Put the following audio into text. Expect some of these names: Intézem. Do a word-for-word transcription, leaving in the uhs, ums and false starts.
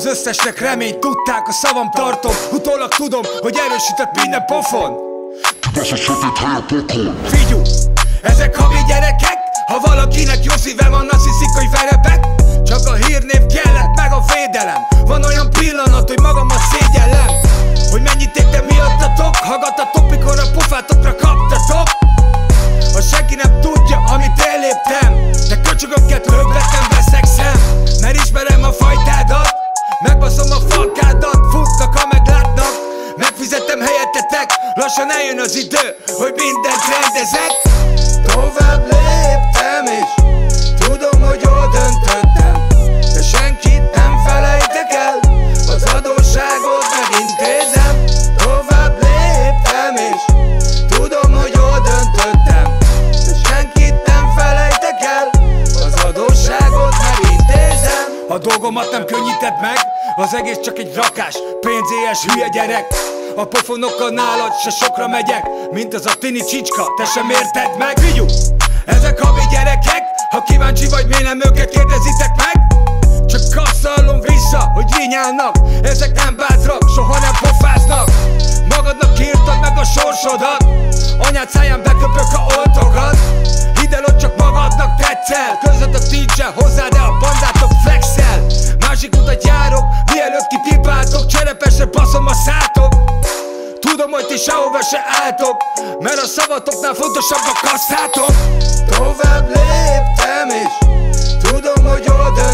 az összesnek reményt tudták, a szavam tartom. Utólag tudom, hogy erősített minden pofon. Baszott sötét hely a pokol. Figyú, ezek havi gyerekek. Ha valakinek jó szíve van, azt hiszik, hogy verebek. Csak a hírnév kellett, meg a védelem. Van olyan pillanat, hogy magamat szégyellem, hogy mennyit értem miattatok. Hallgattatok, mikor a pofátokra kaptatok. Ha senki nem tudja, amit eléptem, de köcsögöket löbbetem, veszekszem. Mert ismerem a fajtádat, megbaszom a falkádat. Futnak, ha meglátnak, megfizetem helyettetek. Lassan eljön az idő, hogy mindent rendezek. Tovább léptem és tudom, hogy jól döntöttem, de senkit nem felejtek el, az adósságot megintézem. Tovább léptem és tudom, hogy jól döntöttem, de senkit nem felejtek el, az adósságot megintézem. A dolgomat nem könnyített meg, az egész csak egy rakás, pénzéhes hülye gyerek. A pofonokkal nálad se sokra megyek, mint az a tini csicska, te sem érted meg. Vigyú, ezek havi gyerekek. Ha kíváncsi vagy, miért nem őket kérdezitek meg? Csak kasszallom vissza, hogy rinyálnak. Ezek nem bátrak, soha nem pofáznak. Magadnak írtad meg a sorsodat, anyád száján beköpök, ha oltogad. Hidd el, hogy csak magadnak tetszel, közöttet nincsen hozzá, de a bandátok flexel. Másik utat járok, mielőtt kitipáltok, cserepesre baszom a szátok. Tudom, hogy ti sehova se álltok, mert a szavatoknál fontosabb a kasszátok. Tovább léptem és tudom, hogy oda